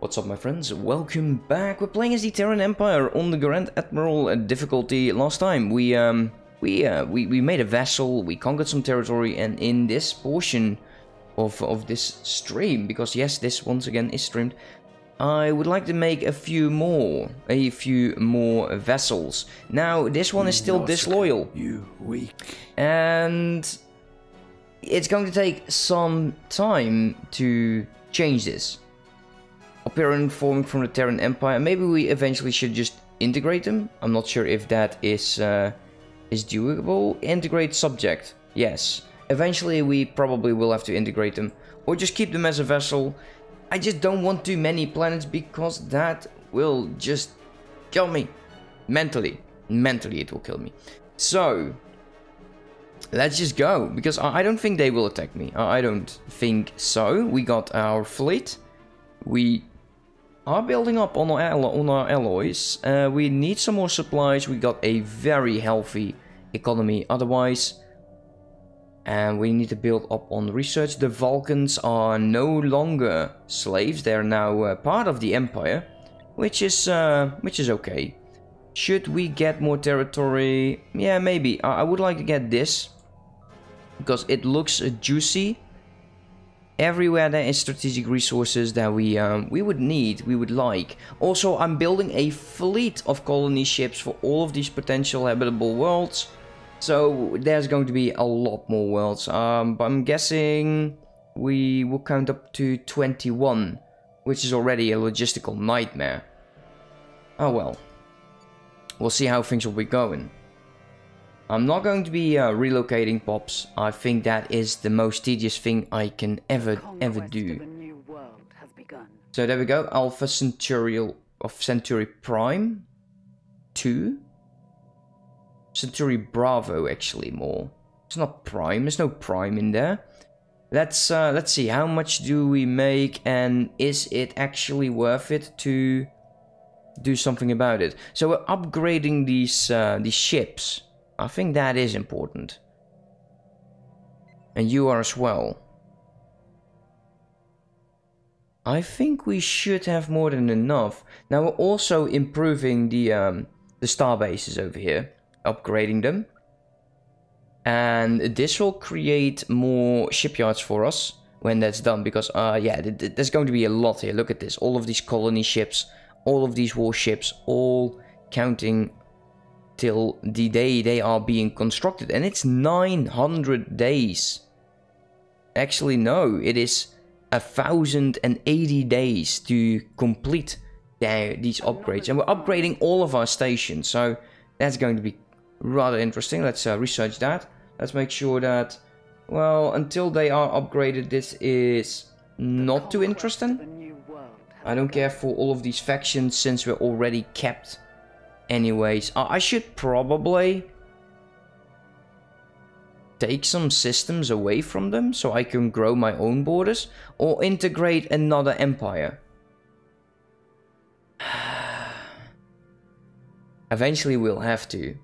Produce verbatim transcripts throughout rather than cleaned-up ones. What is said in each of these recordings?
What's up, my friends? Welcome back. We're playing as the Terran Empire on the Grand Admiral difficulty. Last time we um we uh we, we made a vassal, we conquered some territory, and in this portion of of this stream, because yes, this once again is streamed, I would like to make a few more a few more vassals. Now this one is still disloyal. You weak. And it's going to take some time to change this. Apparent forming from the Terran Empire. Maybe we eventually should just integrate them. I'm not sure if that is uh, is doable. Integrate subject. Yes. Eventually we probably will have to integrate them. Or just keep them as a vessel. I just don't want too many planets because that will just kill me. Mentally. Mentally it will kill me. So, let's just go. Because I don't think they will attack me. I don't think so. We got our fleet. We are building up on our, on our alloys. Uh, we need some more supplies. We got a very healthy economy otherwise. And we need to build up on research. The Vulcans are no longer slaves. They are now uh, part of the Empire. Which is, uh, which is okay. Should we get more territory? Yeah, maybe. I, I would like to get this. Because it looks uh, juicy. Everywhere there is strategic resources that we um, we would need, we would like. Also, I'm building a fleet of colony ships for all of these potential habitable worlds. So there's going to be a lot more worlds. Um, but I'm guessing we will count up to twenty-one, which is already a logistical nightmare. Oh well. We'll see how things will be going. I'm not going to be uh, relocating Pops. I think that is the most tedious thing I can ever, ever do. New world has begun. So there we go, Alpha Centurial of Century Prime two. Century Bravo, actually, more. It's not Prime, there's no Prime in there. Let's, uh, let's see, how much do we make and is it actually worth it to do something about it? So we're upgrading these, uh, these ships. I think that is important. And you are as well. I think we should have more than enough. Now we're also improving the, um, the star bases over here. Upgrading them. And this will create more shipyards for us when that's done. Because uh, yeah, th th there's going to be a lot here. Look at this. All of these colony ships. All of these warships. All counting till the day they are being constructed, and it's nine hundred days. Actually, no, it is one thousand eighty days to complete the, these upgrades, and we're upgrading all of our stations, so that's going to be rather interesting. Let's uh, research that. Let's make sure that, well, until they are upgraded, this is not too interesting. I don't care for all of these factions since we're already kept. Anyways, I should probably take some systems away from them so I can grow my own borders or integrate another empire. Eventually we'll have to.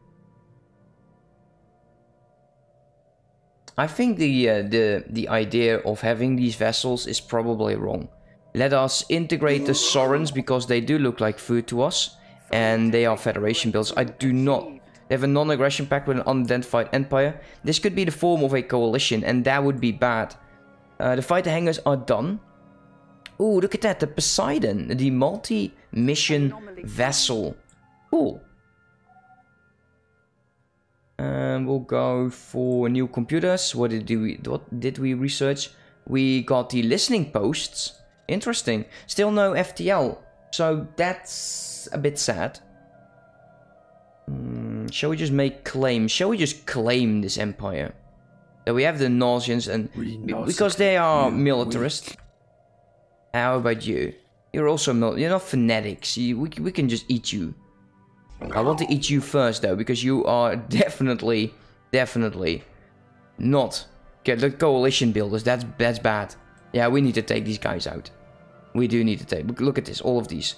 I think the, uh, the, the idea of having these vessels is probably wrong. Let us integrate the Sorens because they do look like food to us. And they are Federation builds. I do not. They have a non-aggression pact with an unidentified empire. This could be the form of a coalition, and that would be bad. Uh, the fighter hangars are done. Ooh, look at that. The Poseidon. The multi-mission vessel. Cool. And we'll go for new computers. What did we, what did we research? We got the listening posts. Interesting. Still no F T L. So that's a bit sad. Mm, shall we just make claims? Shall we just claim this empire? That we have the Nauseans and because they are militarists. How about you? You're also mil you're not fanatics. You, we we can just eat you. I want to eat you first though, because you are definitely, definitely not. Okay, the coalition builders. That's that's bad. Yeah, we need to take these guys out. We do need to take. Look at this, all of these.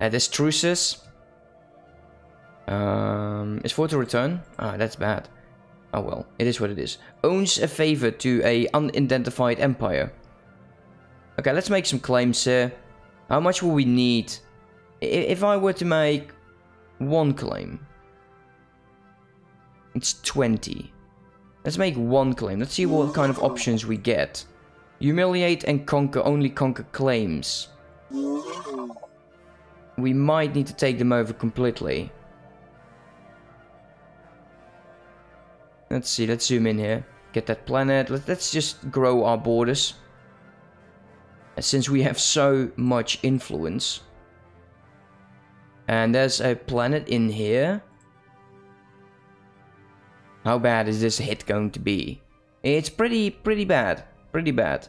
Uh, there's truces. Um, it's for to return. Ah, that's bad. Oh well, it is what it is. Owns a favor to a unidentified empire. Okay, let's make some claims here. How much will we need if I were to make one claim? It's twenty. Let's make one claim. Let's see what kind of options we get. Humiliate and conquer. Only conquer claims. We might need to take them over completely. Let's see, let's zoom in here. Get that planet. Let's just grow our borders. And since we have so much influence. And there's a planet in here. How bad is this hit going to be? It's pretty, pretty bad. Pretty bad.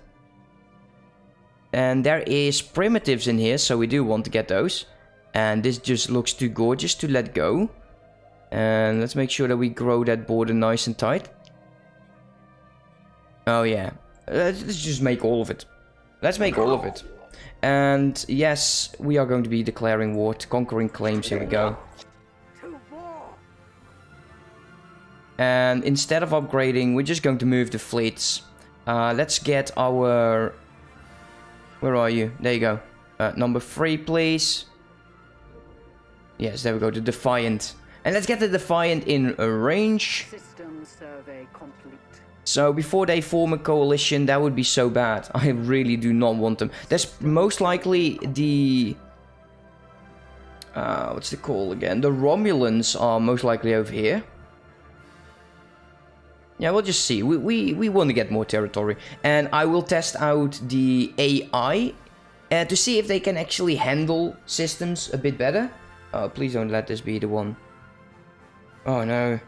And there is primitives in here, so we do want to get those. And this just looks too gorgeous to let go. And let's make sure that we grow that border nice and tight. Oh yeah, let's just make all of it. Let's make all of it. And yes, we are going to be declaring war to conquering claims. Here we go. And instead of upgrading, we're just going to move the fleets. Uh, let's get our... Where are you? There you go. Uh, number three, please. Yes, there we go, the Defiant. And let's get the Defiant in a range. System survey complete. So before they form a coalition, that would be so bad. I really do not want them. There's most likely the... Uh, what's the call again? The Romulans are most likely over here. Yeah, we'll just see. We, we, we want to get more territory. And I will test out the A I uh, to see if they can actually handle systems a bit better. Oh, please don't let this be the one. Oh no.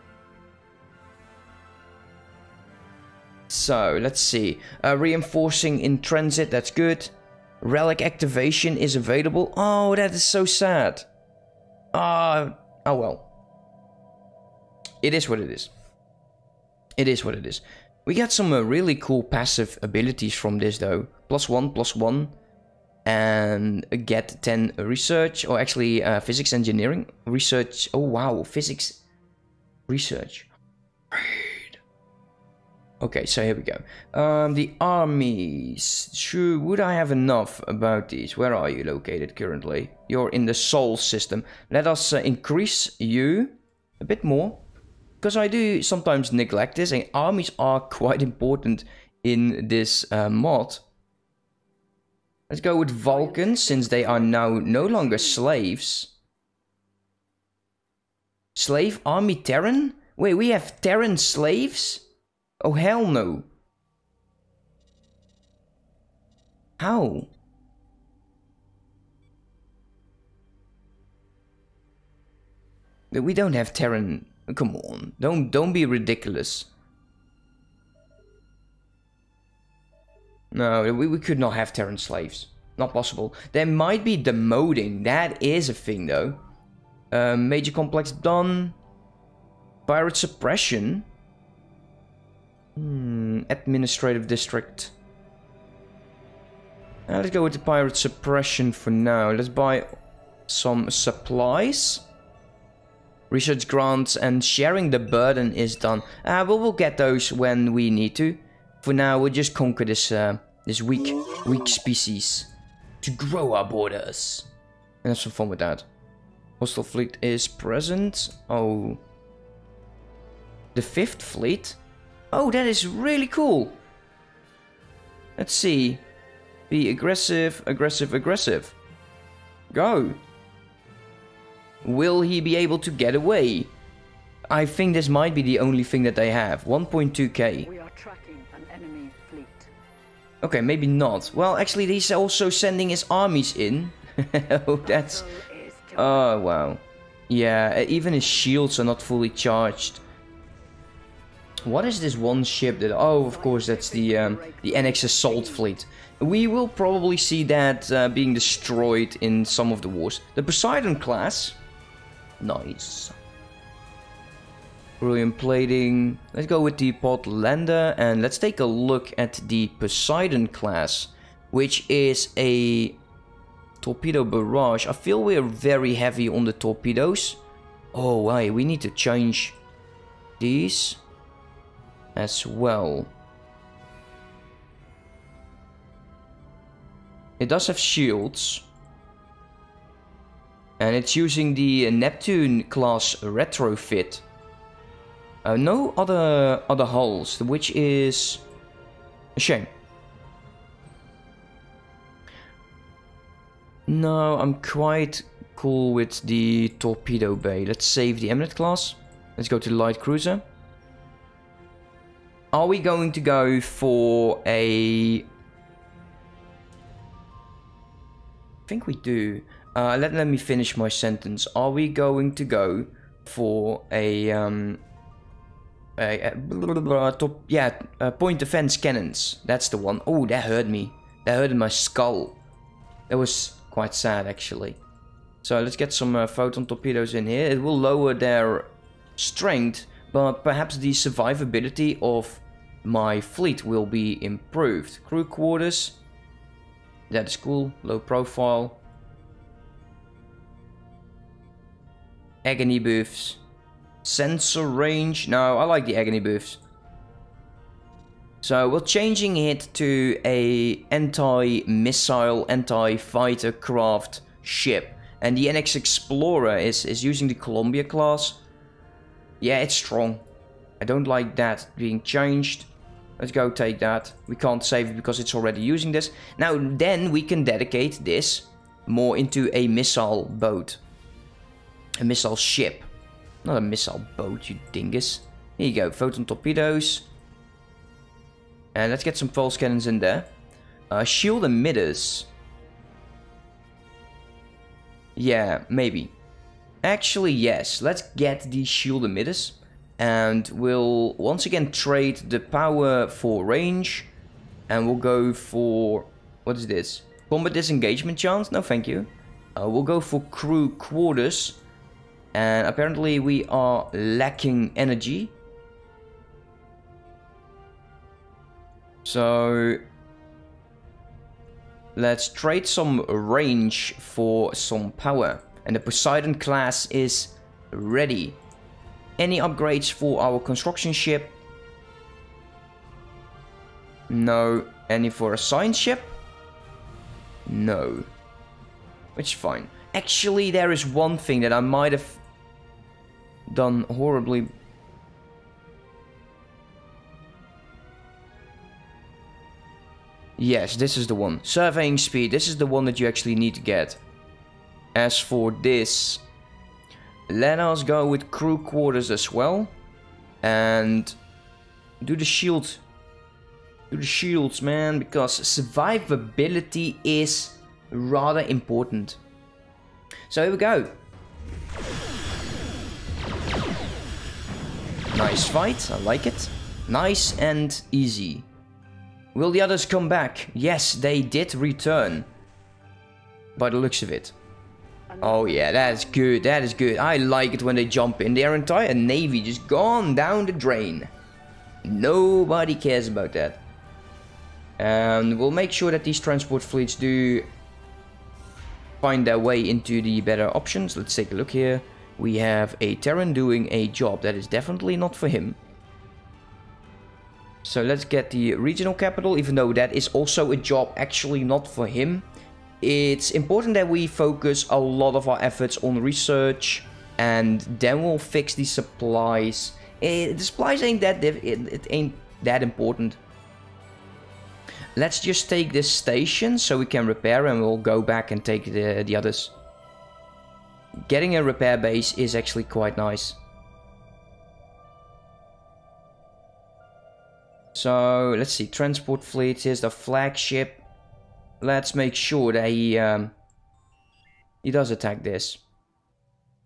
So, let's see. Uh, reinforcing in transit, that's good. Relic activation is available. Oh, that is so sad. Uh, oh well. It is what it is. It is what it is. We got some uh, really cool passive abilities from this though. Plus one, plus one. And get ten research. Or actually, uh, physics engineering. Research. Oh wow, physics... Research. Okay, so here we go. Um, the armies. Sure, would I have enough about these? Where are you located currently? You're in the Sol system. Let us uh, increase you a bit more. Because I do sometimes neglect this. And armies are quite important in this uh, mod. Let's go with Vulcans, since they are now no longer slaves. Slave army Terran? Wait, we have Terran slaves? Oh hell no. How? We don't have Terran. Come on. Don't don't be ridiculous. No, we, we could not have Terran slaves. Not possible. There might be demoting. That is a thing though. Uh, major complex done. Pirate suppression. Hmm, administrative district. Uh, let's go with the pirate suppression for now. Let's buy some supplies. Research grants and sharing the burden is done. Uh, but we'll get those when we need to. For now, we'll just conquer this uh, this weak weak species to grow our borders and have some fun with that. Hostile fleet is present. Oh. The fifth fleet? Oh, that is really cool. Let's see. Be aggressive, aggressive, aggressive. Go. Will he be able to get away? I think this might be the only thing that they have. one point two K. We are tracking an enemy fleet. Okay, maybe not. Well, actually, he's also sending his armies in. Oh, that's... Oh wow, yeah, even his shields are not fully charged. What is this one ship that... Oh, of course, that's the um, the N X Assault Fleet. We will probably see that uh, being destroyed in some of the wars. The Poseidon class. Nice. Brilliant plating. Let's go with the Portlander and let's take a look at the Poseidon class, which is a... torpedo barrage. I feel we're very heavy on the torpedoes. Oh, wait, we need to change these as well. It does have shields. And it's using the Neptune class retrofit. Uh, no other other hulls, which is a shame. No, I'm quite cool with the torpedo bay. Let's save the Eminent class. Let's go to the light cruiser. Are we going to go for a... I think we do. Uh, let, let me finish my sentence. Are we going to go for a... Um, a, a blah, blah, blah, top, yeah, uh, point defense cannons. That's the one. Oh, that hurt me. That hurt my skull. That was quite sad, actually. So let's get some uh, photon torpedoes in here. It will lower their strength, but perhaps the survivability of my fleet will be improved. Crew quarters. That is cool. Low profile. Agony buffs. Sensor range. No, I like the agony buffs. So we're changing it to a anti-missile, anti-fighter craft ship. And the N X Explorer is, is using the Columbia class. Yeah, it's strong. I don't like that being changed. Let's go take that. We can't save it because it's already using this. Now then we can dedicate this more into a missile boat. A missile ship. Not a missile boat, you dingus. Here you go, photon torpedoes. And let's get some pulse cannons in there. Uh, shield emitters. Yeah, maybe. Actually, yes. Let's get the shield emitters. And we'll once again trade the power for range. And we'll go for... What is this? Combat disengagement chance? No, thank you. Uh, we'll go for crew quarters. And apparently we are lacking energy. So let's trade some range for some power. And the Poseidon class is ready. Any upgrades for our construction ship? No. Any for a science ship? No. Which is fine. Actually, there is one thing that I might have done horribly. Yes, this is the one. Surveying speed. This is the one that you actually need to get. As for this, let us go with crew quarters as well. And do the shield. Do the shields, man. Because survivability is rather important. So here we go. Nice fight, I like it. Nice and easy. Will the others come back? Yes, they did return. By the looks of it. Oh yeah, that's good, that is good. I like it when they jump in. Their entire navy just gone down the drain. Nobody cares about that. And we'll make sure that these transport fleets do... find their way into the better options. Let's take a look here. We have a Terran doing a job that is definitely not for him. So let's get the regional capital, even though that is also a job actually not for him. It's important that we focus a lot of our efforts on research, and then we'll fix the supplies. It, the supplies ain't that diff it, it ain't that important. Let's just take this station so we can repair, and we'll go back and take the, the others. Getting a repair base is actually quite nice. So, let's see. Transport fleet. Here's the flagship. Let's make sure that he, um, he does attack this.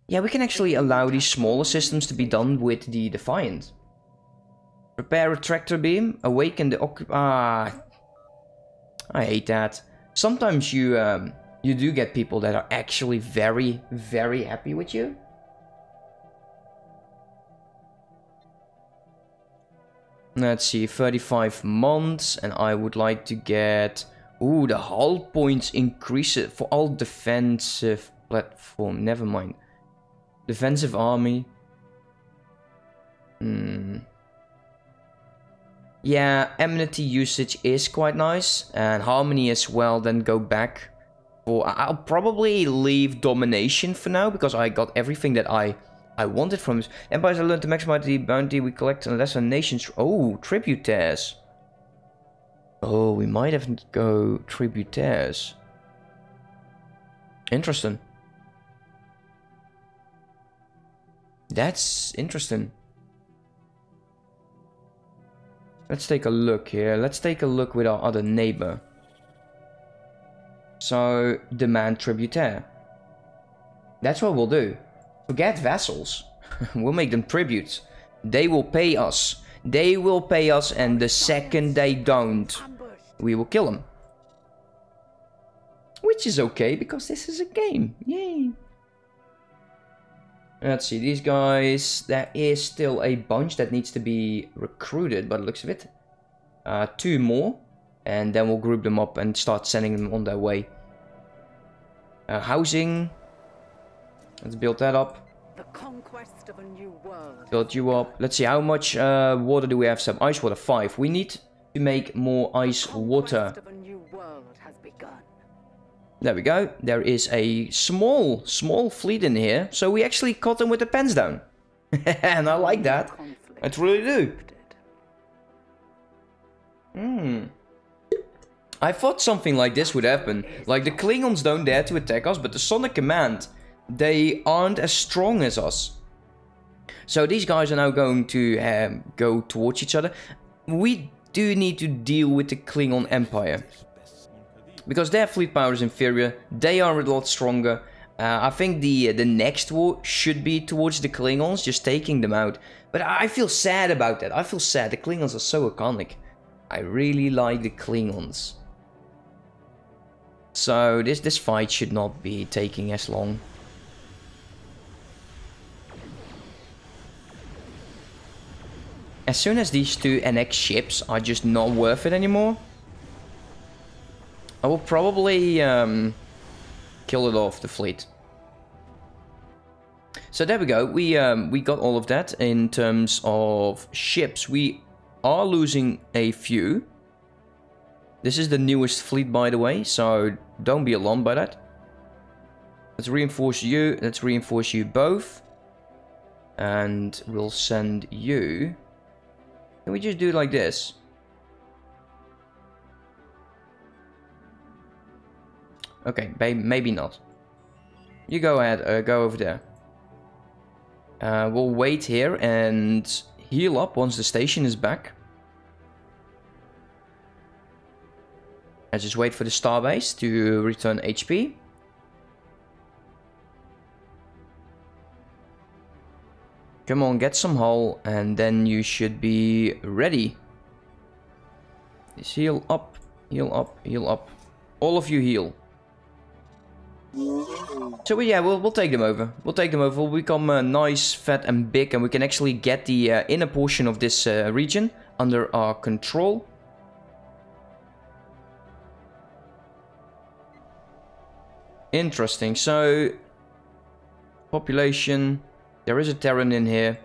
Yeah, we can actually allow these smaller systems to be done with the Defiant. Repair a tractor beam. Awaken the occup... Ah... I hate that. Sometimes you um, you do get people that are actually very, very happy with you. Let's see, thirty-five months, and I would like to get... Ooh, the hull points increase for all defensive platform. Never mind. Defensive army. Hmm... Yeah, enmity usage is quite nice, and harmony as well, then go back. for... I'll probably leave domination for now, because I got everything that I I wanted from this. Empires I learned to maximize the bounty we collect on lesser nations. Oh, tributaires. Oh, we might have to go tributaires. Interesting. That's interesting. Let's take a look here. Let's take a look with our other neighbor. So, demand tributaire. That's what we'll do. Forget vassals. We'll make them tributes. They will pay us. They will pay us, and the second they don't, we will kill them. Which is okay, because this is a game. Yay. Let's see, these guys, there is still a bunch that needs to be recruited by the looks of it. Uh, two more, and then we'll group them up and start sending them on their way. Uh, housing, let's build that up. The conquest of a new world. Build you up. Let's see, how much uh, water do we have? Some ice water, five. We need to make more ice water. The conquest of a new world has begun. There we go. There is a small, small fleet in here. So we actually caught them with the pens down. And I like that. I truly do. Hmm. I thought something like this would happen. Like, the Klingons don't dare to attack us, but the Sonic Command, they aren't as strong as us. So these guys are now going to um, go towards each other. We do need to deal with the Klingon Empire, because their fleet power is inferior, they are a lot stronger. Uh, I think the the next war should be towards the Klingons, just taking them out. But I feel sad about that. I feel sad. The Klingons are so iconic. I really like the Klingons. So this this fight should not be taking as long. As soon as these two N X ships are just not worth it anymore, I will probably um, kill it off, the fleet. So there we go. We um, we got all of that in terms of ships. We are losing a few. This is the newest fleet, by the way, so don't be alarmed by that. Let's reinforce you. Let's reinforce you both. And we'll send you... Can we just do it like this? Okay, maybe not. You go ahead, uh, go over there. Uh, we'll wait here and heal up once the station is back. I just wait for the starbase to return H P. Come on, get some hull, and then you should be ready. Just heal up, heal up, heal up. All of you heal. So yeah, we'll, we'll take them over. We'll take them over. We'll become uh, nice, fat and big, and we can actually get the uh, inner portion of this uh, region under our control. Interesting. So, population. There is a Terran in here.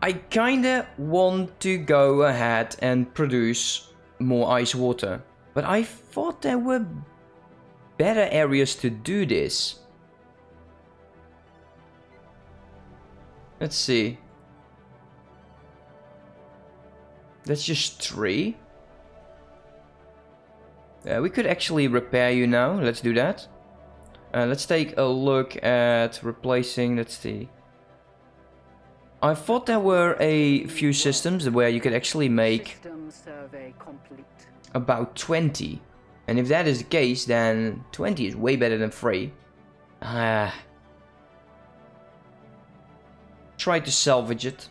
I kinda want to go ahead and produce more ice water, but I thought there were better areas to do this. Let's see. That's just three. Uh, we could actually repair you now. Let's do that. Uh, let's take a look at replacing. Let's see. I thought there were a few systems where you could actually make about twenty. And if that is the case, then twenty is way better than three. Ah. Try to salvage it.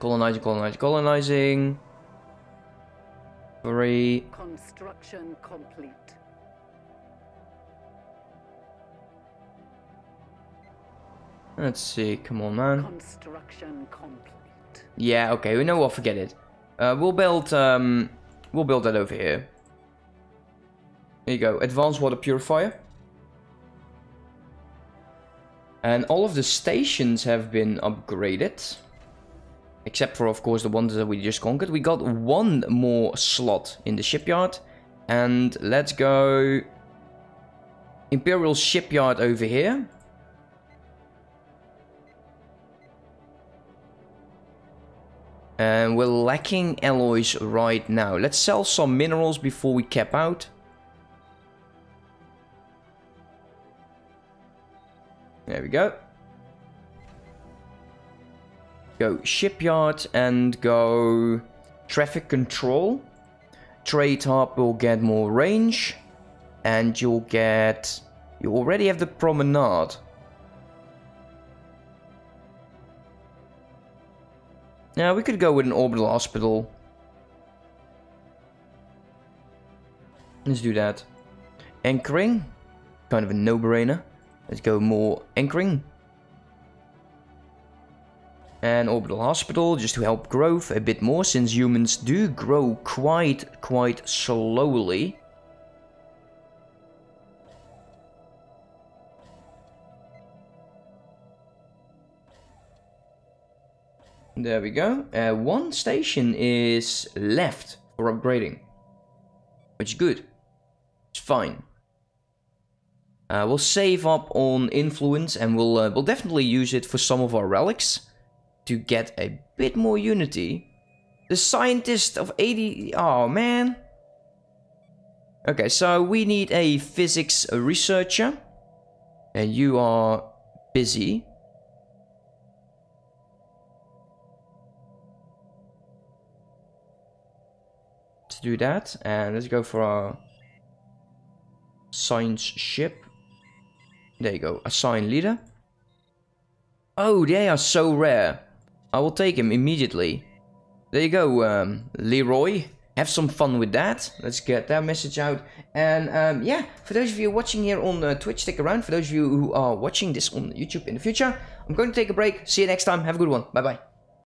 Colonizing, colonizing, colonizing. Three. Construction complete. Let's see. Come on, man. Construction complete. Yeah. Okay. We know what. Forget it. Uh, we'll build. Um, we'll build that over here. There you go, advanced water purifier. And all of the stations have been upgraded. Except for, of course, the ones that we just conquered. We got one more slot in the shipyard. And let's go Imperial Shipyard over here. And we're lacking alloys right now. Let's sell some minerals before we cap out. There we go. Go shipyard and go traffic control. Trade hub will get more range. And you'll get... You already have the promenade. Now we could go with an orbital hospital. Let's do that. Anchoring. Kind of a no-brainer. Let's go more anchoring. And orbital hospital just to help growth a bit more, since humans do grow quite, quite slowly. There we go. Uh, one station is left for upgrading, which is good. It's fine. Uh, we'll save up on influence, and we'll uh, we'll definitely use it for some of our relics to get a bit more unity. The scientist of eighty. Oh man. Okay, so we need a physics researcher, and you are busy. Do that, and let's go for our science ship. There you go, assign leader. Oh, they are so rare. I will take him immediately. There you go, um, Leroy. Have some fun with that. Let's get that message out. And um, yeah, for those of you watching here on uh, Twitch, stick around. For those of you who are watching this on YouTube in the future, I'm going to take a break. See you next time. Have a good one. Bye bye.